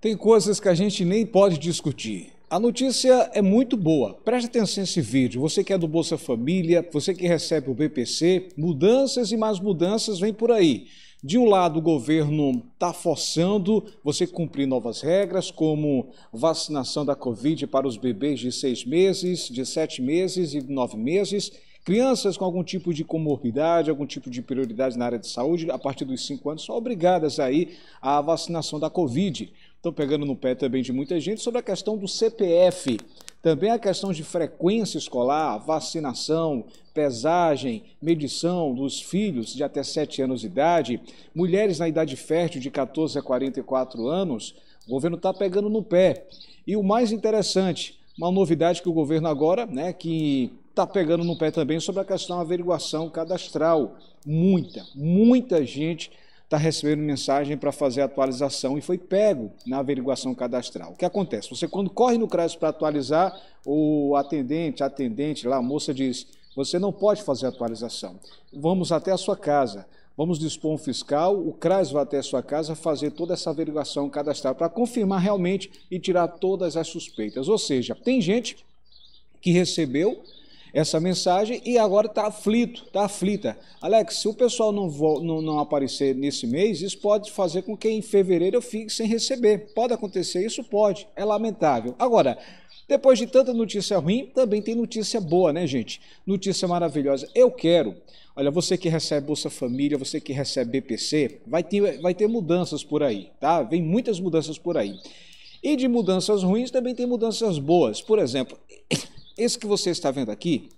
Tem coisas que a gente nem pode discutir. A notícia é muito boa. Preste atenção nesse vídeo. Você que é do Bolsa Família, você que recebe o BPC, mudanças e mais mudanças vêm por aí. De um lado, o governo está forçando você cumprir novas regras, como vacinação da Covid para os bebês de 6 meses, de 7 meses e de 9 meses. Crianças com algum tipo de comorbidade, algum tipo de prioridade na área de saúde, a partir dos 5 anos, são obrigadas aí à vacinação da Covid. Estão pegando no pé também de muita gente sobre a questão do CPF, também a questão de frequência escolar, vacinação, pesagem, medição dos filhos de até 7 anos de idade, mulheres na idade fértil de 14 a 44 anos, o governo está pegando no pé. E o mais interessante, uma novidade que o governo agora, que está pegando no pé também sobre a questão da averiguação cadastral. Muita gente está recebendo mensagem para fazer atualização e foi pego na averiguação cadastral. O que acontece? Você, quando corre no CRAS para atualizar, o atendente lá, a moça diz, você não pode fazer atualização. Vamos até a sua casa, vamos dispor um fiscal, o CRAS vai até a sua casa fazer toda essa averiguação cadastral para confirmar realmente e tirar todas as suspeitas. Ou seja, tem gente que recebeu essa mensagem e agora está aflito, está aflita. Alex, se o pessoal não aparecer nesse mês, isso pode fazer com que em fevereiro eu fique sem receber. Pode acontecer isso? Pode. É lamentável. Agora, depois de tanta notícia ruim, também tem notícia boa, né, gente? Notícia maravilhosa. Eu quero... Olha, você que recebe Bolsa Família, você que recebe BPC, vai ter mudanças por aí, tá? Vem muitas mudanças por aí. E de mudanças ruins também tem mudanças boas. Por exemplo... Esse que você está vendo aqui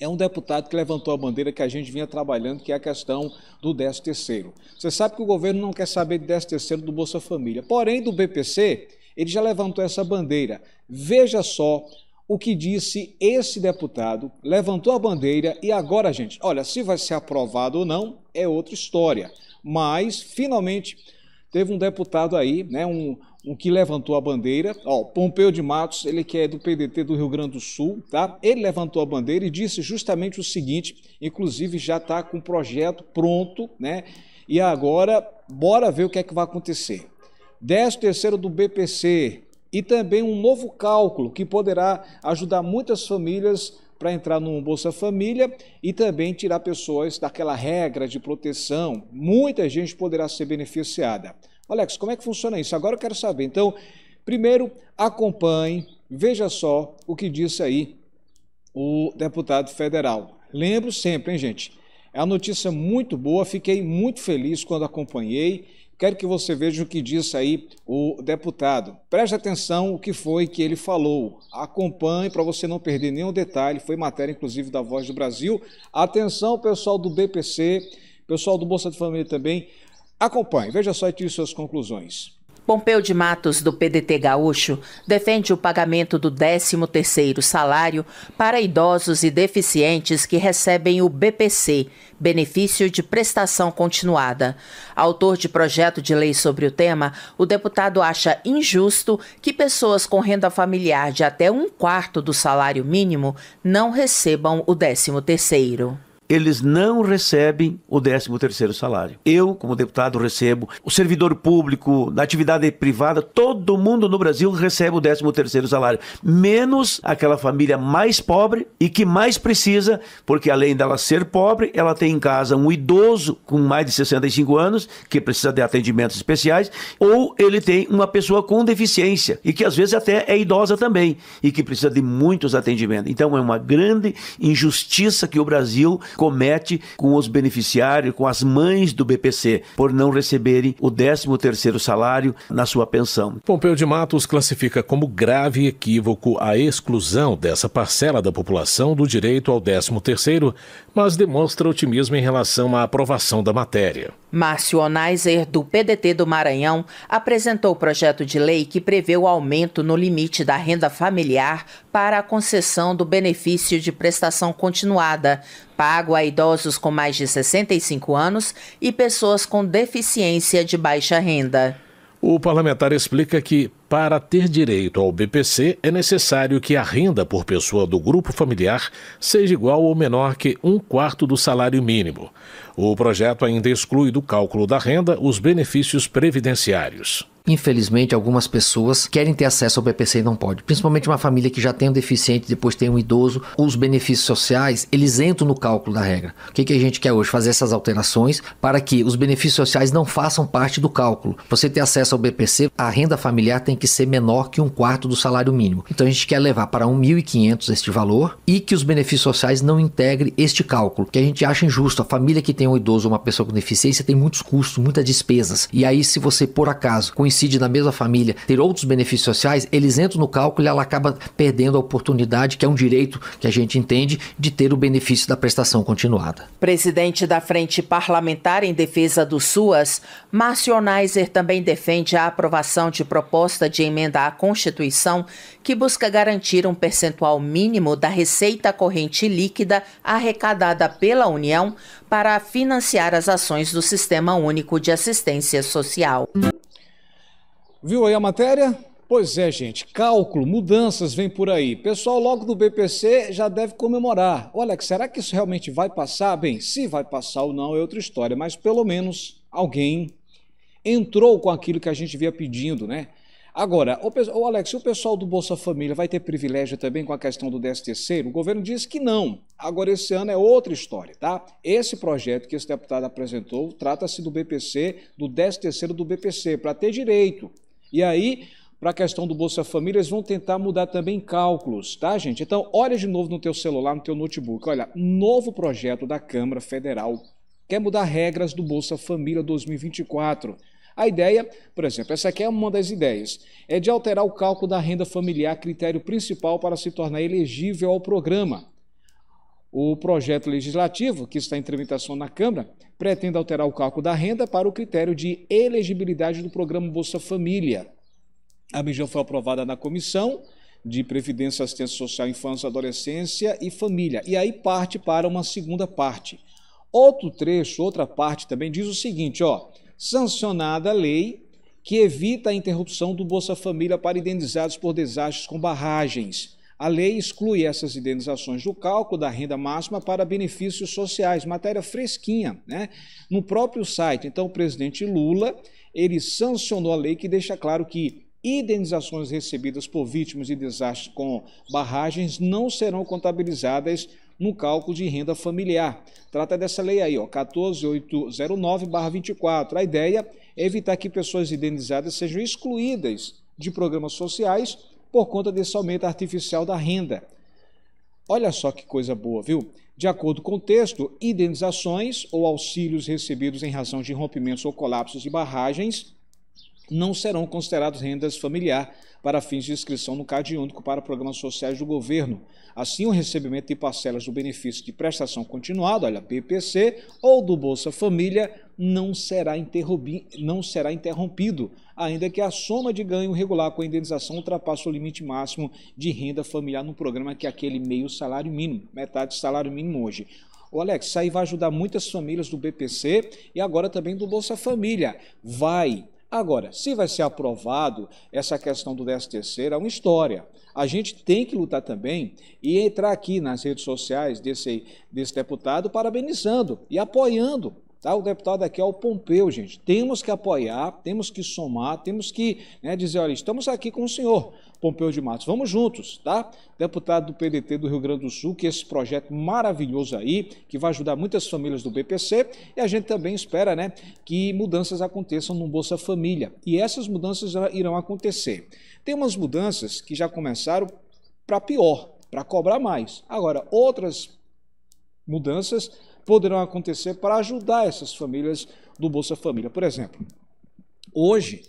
é um deputado que levantou a bandeira que a gente vinha trabalhando, que é a questão do 13º. Você sabe que o governo não quer saber de 13º do Bolsa Família. Porém, do BPC, ele já levantou essa bandeira. Veja só o que disse esse deputado, levantou a bandeira e agora, gente, olha, se vai ser aprovado ou não, é outra história. Mas, finalmente, teve um deputado aí, um que levantou a bandeira, Pompeu de Matos, ele que é do PDT do Rio Grande do Sul, tá? Ele levantou a bandeira e disse justamente o seguinte, inclusive já está com o projeto pronto, E agora, bora ver o que é que vai acontecer. 13º do BPC e também um novo cálculo que poderá ajudar muitas famílias para entrar no Bolsa Família e também tirar pessoas daquela regra de proteção. Muita gente poderá ser beneficiada. Alex, como é que funciona isso? Agora eu quero saber. Então, primeiro, acompanhe, veja só o que disse aí o deputado federal. Lembro sempre, hein, gente? É uma notícia muito boa, fiquei muito feliz quando acompanhei. Quero que você veja o que disse aí o deputado. Preste atenção o que foi que ele falou. Acompanhe para você não perder nenhum detalhe. Foi matéria, inclusive, da Voz do Brasil. Atenção, pessoal do BPC, pessoal do Bolsa de Família também. Acompanhe, veja só e tire suas conclusões. Pompeu de Matos, do PDT Gaúcho, defende o pagamento do 13º salário para idosos e deficientes que recebem o BPC, Benefício de Prestação Continuada. Autor de projeto de lei sobre o tema, o deputado acha injusto que pessoas com renda familiar de até 1/4 do salário mínimo não recebam o 13º. Eles não recebem o 13º salário. Eu, como deputado, recebo. O servidor público, na atividade privada, todo mundo no Brasil recebe o 13º salário. Menos aquela família mais pobre e que mais precisa, porque além dela ser pobre, ela tem em casa um idoso com mais de 65 anos, que precisa de atendimentos especiais, ou ele tem uma pessoa com deficiência, e que às vezes até é idosa também, e que precisa de muitos atendimentos. Então é uma grande injustiça que o Brasil comete com os beneficiários, com as mães do BPC, por não receberem o 13º salário na sua pensão. Pompeu de Matos classifica como grave equívoco a exclusão dessa parcela da população do direito ao 13º, mas demonstra otimismo em relação à aprovação da matéria. Márcio Onayser, do PDT do Maranhão, apresentou o projeto de lei que prevê o aumento no limite da renda familiar para a concessão do benefício de prestação continuada, pago a idosos com mais de 65 anos e pessoas com deficiência de baixa renda. O parlamentar explica que, para ter direito ao BPC, é necessário que a renda por pessoa do grupo familiar seja igual ou menor que 1/4 do salário mínimo. O projeto ainda exclui do cálculo da renda os benefícios previdenciários. Infelizmente, algumas pessoas querem ter acesso ao BPC e não podem. Principalmente uma família que já tem um deficiente, depois tem um idoso. Os benefícios sociais, eles entram no cálculo da regra. O que a gente quer hoje? Fazer essas alterações para que os benefícios sociais não façam parte do cálculo. Você ter acesso ao BPC, a renda familiar tem que ser menor que 1/4 do salário mínimo. Então, a gente quer levar para 1.500 este valor e que os benefícios sociais não integrem este cálculo, que a gente acha injusto. A família que tem um idoso ou uma pessoa com deficiência tem muitos custos, muitas despesas. E aí, se você, por acaso, coincide na mesma família ter outros benefícios sociais, eles entram no cálculo e ela acaba perdendo a oportunidade, que é um direito que a gente entende, de ter o benefício da prestação continuada. Presidente da Frente Parlamentar em Defesa do SUAS, Márcio Onayser também defende a aprovação de proposta de emenda à Constituição que busca garantir um percentual mínimo da receita corrente líquida arrecadada pela União para financiar as ações do Sistema Único de Assistência Social. Viu aí a matéria? Pois é, gente, cálculo, mudanças vem por aí. Pessoal, logo do BPC já deve comemorar. Olha, será que isso realmente vai passar? Bem, se vai passar ou não é outra história, mas pelo menos alguém entrou com aquilo que a gente via pedindo, né? Agora, Alex, o pessoal do Bolsa Família vai ter privilégio também com a questão do 13º? O governo diz que não. Agora, esse ano é outra história, tá? Esse projeto que esse deputado apresentou trata-se do BPC, do 13º do BPC, para ter direito. E aí, para a questão do Bolsa Família, eles vão tentar mudar também cálculos, tá, gente? Então, olha de novo no teu celular, no teu notebook. Olha, novo projeto da Câmara Federal quer mudar regras do Bolsa Família 2024. A ideia, por exemplo, essa aqui é uma das ideias, é de alterar o cálculo da renda familiar, critério principal para se tornar elegível ao programa. O projeto legislativo, que está em tramitação na Câmara, pretende alterar o cálculo da renda para o critério de elegibilidade do programa Bolsa Família. A medida foi aprovada na Comissão de Previdência, Assistência Social, Infância, Adolescência e Família. E aí parte para uma segunda parte. Outro trecho, outra parte também diz o seguinte, ó: sancionada a lei que evita a interrupção do Bolsa Família para indenizados por desastres com barragens. A lei exclui essas indenizações do cálculo da renda máxima para benefícios sociais. Matéria fresquinha, né? No próprio site. Então, o presidente Lula, ele sancionou a lei que deixa claro que indenizações recebidas por vítimas de desastres com barragens não serão contabilizadas no cálculo de renda familiar. Trata dessa lei aí, ó, 14809/24. A ideia é evitar que pessoas indenizadas sejam excluídas de programas sociais por conta desse aumento artificial da renda. Olha só que coisa boa, viu? De acordo com o texto, indenizações ou auxílios recebidos em razão de rompimentos ou colapsos de barragens não serão considerados rendas familiar para fins de inscrição no CadÚnico para programas sociais do governo. Assim, o recebimento de parcelas do benefício de prestação continuada, olha, BPC, ou do Bolsa Família, não será interrompido, ainda que a soma de ganho regular com a indenização ultrapasse o limite máximo de renda familiar no programa, que é aquele meio salário mínimo, metade do salário mínimo hoje. O Alex, isso aí vai ajudar muitas famílias do BPC e agora também do Bolsa Família. Vai! Agora, se vai ser aprovado essa questão do 13º, é uma história. A gente tem que lutar também e entrar aqui nas redes sociais desse deputado parabenizando e apoiando, tá? O deputado aqui é o Pompeu, gente. Temos que apoiar, temos que somar, temos que, né, dizer, olha, estamos aqui com o senhor Pompeu de Matos, vamos juntos, tá? Deputado do PDT do Rio Grande do Sul, que esse projeto maravilhoso aí, que vai ajudar muitas famílias do BPC, e a gente também espera, né, que mudanças aconteçam no Bolsa Família, e essas mudanças irão acontecer. Tem umas mudanças que já começaram para pior, para cobrar mais. Agora, outras mudanças poderão acontecer para ajudar essas famílias do Bolsa Família. Por exemplo, hoje,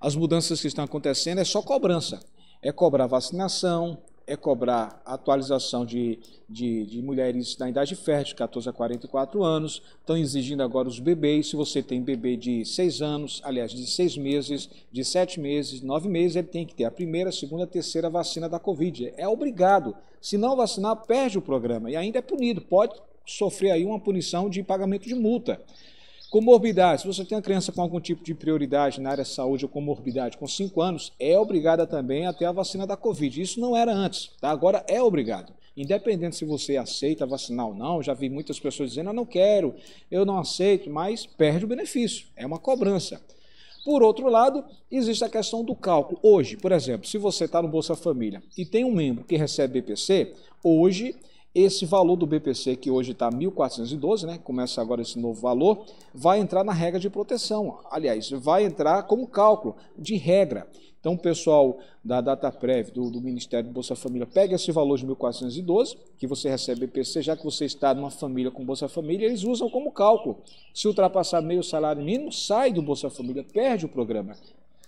as mudanças que estão acontecendo é só cobrança. É cobrar vacinação, é cobrar atualização de mulheres na idade fértil, 14 a 44 anos. Estão exigindo agora os bebês. Se você tem bebê de 6 anos, aliás, de 6 meses, de 7 meses, 9 meses, ele tem que ter a primeira, a segunda, a terceira vacina da Covid. É obrigado. Se não vacinar, perde o programa e ainda é punido. Pode sofrer aí uma punição de pagamento de multa. Comorbidade, se você tem uma criança com algum tipo de prioridade na área de saúde ou comorbidade com 5 anos, é obrigada também a ter a vacina da Covid. Isso não era antes, tá? Agora é obrigado. Independente se você aceita vacinar ou não, já vi muitas pessoas dizendo, eu não quero, eu não aceito, mas perde o benefício, é uma cobrança. Por outro lado, existe a questão do cálculo. Hoje, por exemplo, se você está no Bolsa Família e tem um membro que recebe BPC, hoje esse valor do BPC, que hoje está 1.412, né, começa agora esse novo valor, vai entrar na regra de proteção. Aliás, vai entrar como cálculo de regra. Então, o pessoal da Dataprev, do Ministério do Bolsa Família, pega esse valor de 1.412, que você recebe BPC, já que você está numa família com Bolsa Família, eles usam como cálculo. Se ultrapassar meio salário mínimo, sai do Bolsa Família, perde o programa.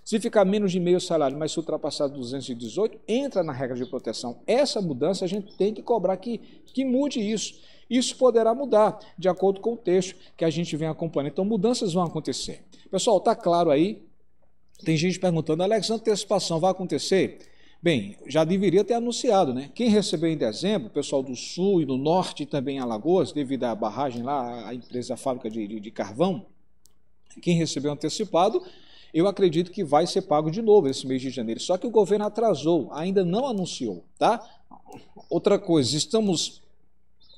Se ficar menos de meio salário, mas se ultrapassar 218, entra na regra de proteção. Essa mudança a gente tem que cobrar que mude isso. Isso poderá mudar, de acordo com o texto que a gente vem acompanhando. Então, mudanças vão acontecer. Pessoal, está claro aí? Tem gente perguntando, Alex, antecipação vai acontecer? Bem, já deveria ter anunciado, né? Quem recebeu em dezembro, o pessoal do Sul e do Norte, também em Alagoas, devido à barragem lá, a empresa, a fábrica de carvão, quem recebeu antecipado, eu acredito que vai ser pago de novo esse mês de janeiro. Só que o governo atrasou, ainda não anunciou, tá? Outra coisa, estamos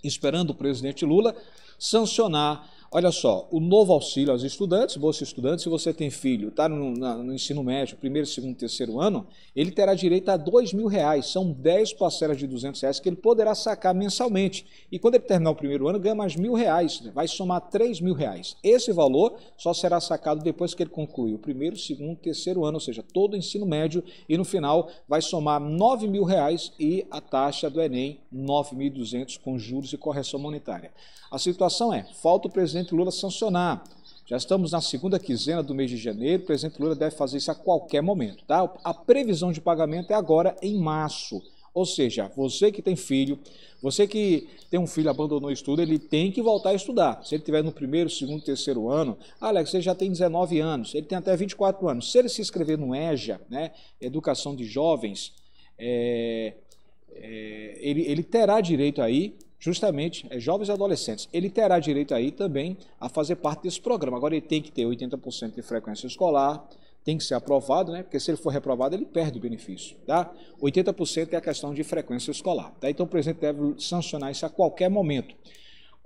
esperando o presidente Lula sancionar. Olha só, o novo auxílio aos estudantes, Bolsa Estudantes, se você tem filho, está no ensino médio, primeiro, segundo, terceiro ano, ele terá direito a R$2.000, são 10 parcelas de R$200 que ele poderá sacar mensalmente. E quando ele terminar o primeiro ano, ganha mais R$1.000, vai somar R$3.000. Esse valor só será sacado depois que ele concluir o primeiro, segundo, terceiro ano, ou seja, todo o ensino médio, e no final vai somar R$9.000 e a taxa do Enem, R$9.200 com juros e correção monetária. A situação é, falta o presidente Lula sancionar. Já estamos na segunda quinzena do mês de janeiro, o presidente Lula deve fazer isso a qualquer momento, tá? A previsão de pagamento é agora em março. Ou seja, você que tem filho, você que tem um filho abandonou o estudo, ele tem que voltar a estudar. Se ele estiver no primeiro, segundo, terceiro ano, Alex, ele já tem 19 anos, ele tem até 24 anos. Se ele se inscrever no EJA, né, Educação de Jovens, ele terá direito aí, justamente, jovens e adolescentes, ele terá direito aí também a fazer parte desse programa. Agora ele tem que ter 80% de frequência escolar, tem que ser aprovado, né? Porque se ele for reprovado, ele perde o benefício, tá? 80% é a questão de frequência escolar, tá? Então o presidente deve sancionar isso a qualquer momento.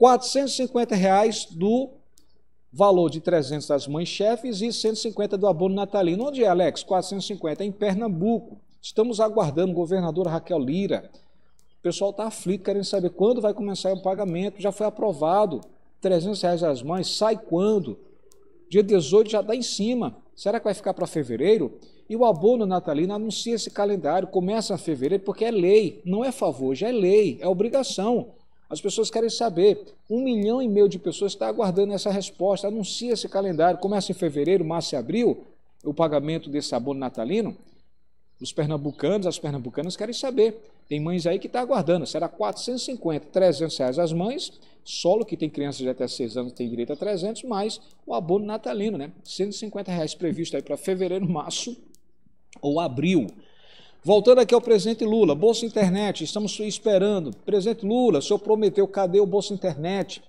R$450 do valor de 300 das mães-chefes e 150 do abono natalino. Onde é, Alex? 450 em Pernambuco. Estamos aguardando, governadora Raquel Lira. O pessoal está aflito, querendo saber quando vai começar o pagamento. Já foi aprovado, R$300 das mães, sai quando? Dia 18 já está em cima. Será que vai ficar para fevereiro? E o abono natalino anuncia esse calendário, começa em fevereiro, porque é lei, não é favor, já é lei, é obrigação. As pessoas querem saber, 1,5 milhão de pessoas está aguardando essa resposta, anuncia esse calendário, começa em fevereiro, março e abril, o pagamento desse abono natalino. Os pernambucanos, as pernambucanas querem saber. Tem mães aí que estão aguardando. Será R$450, R$300 as mães. Solo que tem crianças de até 6 anos tem direito a R$300, mais o abono natalino, né? R$150 previsto aí para fevereiro, março ou abril. Voltando aqui ao presidente Lula, Bolsa Internet, estamos esperando. Presidente Lula, o senhor prometeu, cadê o Bolsa Internet?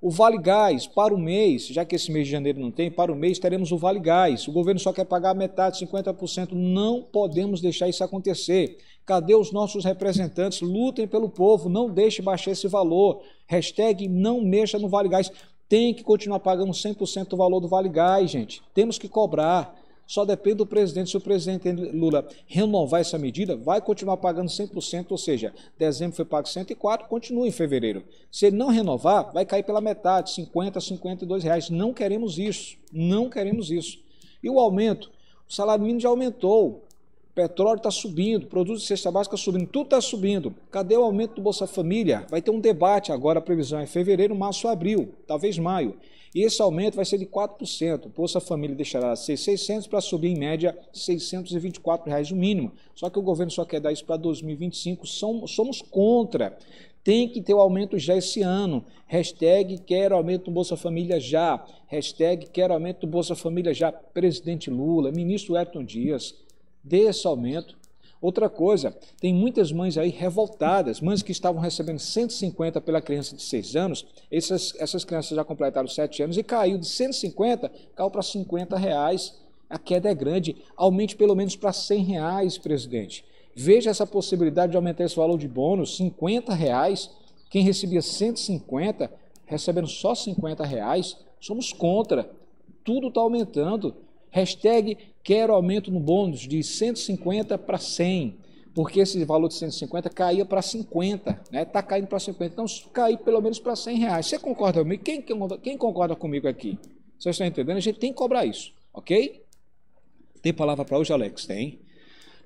O Vale Gás, para o mês, já que esse mês de janeiro não tem, para o mês teremos o Vale Gás. O governo só quer pagar metade, 50%. Não podemos deixar isso acontecer. Cadê os nossos representantes? Lutem pelo povo, não deixe baixar esse valor. Hashtag não mexa no Vale Gás. Tem que continuar pagando 100% do valor do Vale Gás, gente. Temos que cobrar. Só depende do presidente. Se o presidente Lula renovar essa medida, vai continuar pagando 100%, ou seja, dezembro foi pago 104, continua em fevereiro. Se ele não renovar, vai cair pela metade, 50, R$52. Não queremos isso, não queremos isso. E o aumento? O salário mínimo já aumentou, o petróleo está subindo, produtos de cesta básica subindo, tudo está subindo. Cadê o aumento do Bolsa Família? Vai ter um debate agora, a previsão é fevereiro, março, abril, talvez maio. E esse aumento vai ser de 4%. O Bolsa Família deixará de ser 600 para subir, em média, R$624 o mínimo. Só que o governo só quer dar isso para 2025. Somos contra. Tem que ter o aumento já esse ano. Hashtag quero aumento do Bolsa Família já. Hashtag quero aumento do Bolsa Família já. Presidente Lula, ministro Elton Dias, dê esse aumento. Outra coisa, tem muitas mães aí revoltadas, mães que estavam recebendo 150 pela criança de 6 anos, essas crianças já completaram 7 anos e caiu de 150, caiu para R$50. A queda é grande, aumente pelo menos para R$100, presidente. Veja essa possibilidade de aumentar esse valor de bônus, R$50, quem recebia 150, recebendo só R$50, somos contra, tudo está aumentando. Hashtag quero aumento no bônus de 150 para 100, porque esse valor de 150 caía para 50, né? Está caindo para 50, então caiu pelo menos para 100 reais. Você concorda comigo? Quem concorda comigo aqui? Vocês estão entendendo? A gente tem que cobrar isso, ok? Tem palavra para hoje, Alex? Tem.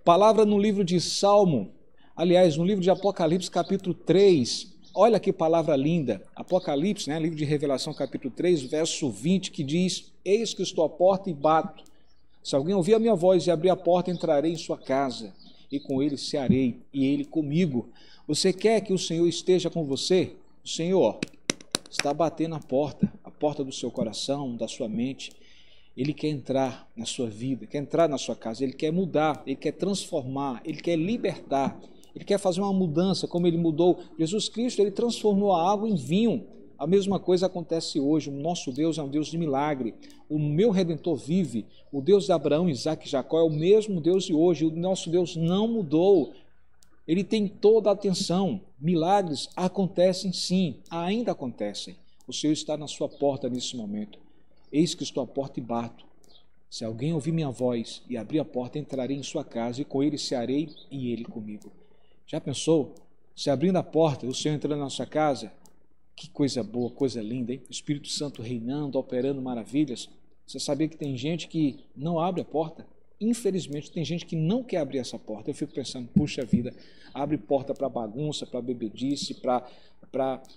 Palavra no livro de Salmo, aliás, no livro de Apocalipse, capítulo 3. Olha que palavra linda. Apocalipse, né? Livro de Revelação, capítulo 3, verso 20, que diz: eis que estou à porta e bato. Se alguém ouvir a minha voz e abrir a porta, entrarei em sua casa, e com ele cearei, e ele comigo. Você quer que o Senhor esteja com você? O Senhor está batendo a porta do seu coração, da sua mente. Ele quer entrar na sua vida, quer entrar na sua casa, ele quer mudar, ele quer transformar, ele quer libertar, ele quer fazer uma mudança, como ele mudou. Jesus Cristo, ele transformou a água em vinho. A mesma coisa acontece hoje. O nosso Deus é um Deus de milagre. O meu Redentor vive. O Deus de Abraão, Isaac e Jacó é o mesmo Deus de hoje. O nosso Deus não mudou. Ele tem toda a atenção. Milagres acontecem sim, ainda acontecem. O Senhor está na sua porta nesse momento. Eis que estou à porta e bato. Se alguém ouvir minha voz e abrir a porta, entrarei em sua casa e com ele cearei e ele comigo. Já pensou? Se abrindo a porta, o Senhor entrando na nossa casa, que coisa boa, coisa linda, hein? O Espírito Santo reinando, operando maravilhas. Você sabia que tem gente que não abre a porta? Infelizmente, tem gente que não quer abrir essa porta. Eu fico pensando, puxa vida, abre porta para bagunça, para bebedice, para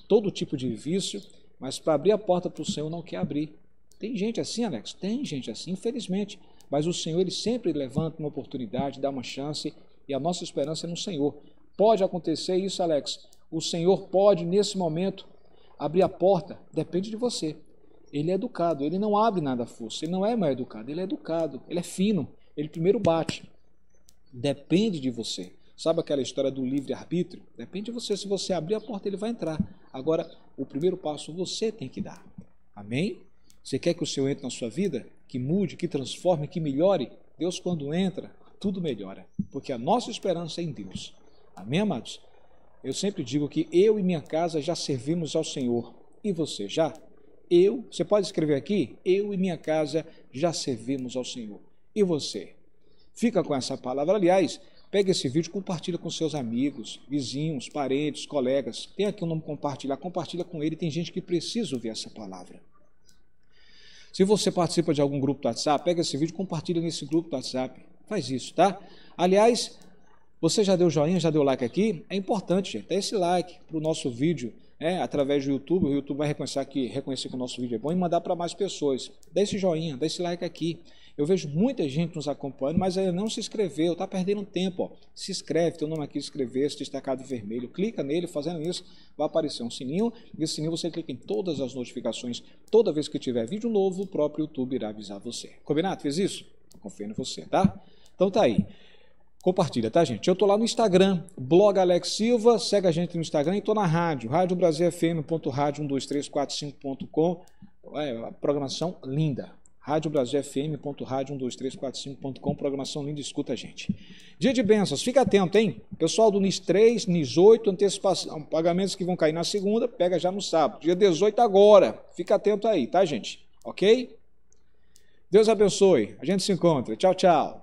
todo tipo de vício, mas para abrir a porta para o Senhor não quer abrir. Tem gente assim, Alex? Tem gente assim, infelizmente. Mas o Senhor, ele sempre levanta uma oportunidade, dá uma chance, e a nossa esperança é no Senhor. Pode acontecer isso, Alex? O Senhor pode, nesse momento, abrir a porta? Depende de você. Ele é educado, ele não abre nada à força, ele não é mal educado, ele é educado, ele é fino, ele primeiro bate. Depende de você. Sabe aquela história do livre-arbítrio? Depende de você. Se você abrir a porta, ele vai entrar. Agora, o primeiro passo você tem que dar. Amém? Você quer que o Senhor entre na sua vida? Que mude, que transforme, que melhore? Deus, quando entra, tudo melhora. Porque a nossa esperança é em Deus. Amém, amados? Eu sempre digo que eu e minha casa já servimos ao Senhor. E você já? Você pode escrever aqui? Eu e minha casa já servimos ao Senhor. E você? Fica com essa palavra. Aliás, pega esse vídeo e compartilha com seus amigos, vizinhos, parentes, colegas. Tem aqui o nome compartilhar. Compartilha com ele. Tem gente que precisa ouvir essa palavra. Se você participa de algum grupo do WhatsApp, pega esse vídeo e compartilha nesse grupo do WhatsApp. Faz isso, tá? Aliás, você já deu joinha, já deu like aqui? É importante, gente, dá esse like para o nosso vídeo, né? Através do YouTube. O YouTube vai reconhecer que o nosso vídeo é bom e mandar para mais pessoas. Dá esse joinha, dá esse like aqui. Eu vejo muita gente nos acompanhando, mas ainda não se inscreveu, está perdendo tempo. Ó. Se inscreve, tem o nome aqui, inscrever-se, destacado vermelho. Clica nele, fazendo isso, vai aparecer um sininho. Nesse sininho você clica em todas as notificações. Toda vez que tiver vídeo novo, o próprio YouTube irá avisar você. Combinado? Fez isso? Confio em você, tá? Então tá aí. Compartilha, tá, gente? Eu tô lá no Instagram, blog Alex Silva, segue a gente no Instagram e tô na rádio, radiobrasilfm.radio12345.com. É, programação linda. radiobrasilfm.radio12345.com, programação linda, escuta a gente. Dia de bênçãos, fica atento, hein? Pessoal do NIS 3, NIS 8, antecipação, pagamentos que vão cair na segunda, pega já no sábado. Dia 18 agora, fica atento aí, tá, gente? Ok? Deus abençoe, a gente se encontra, tchau, tchau.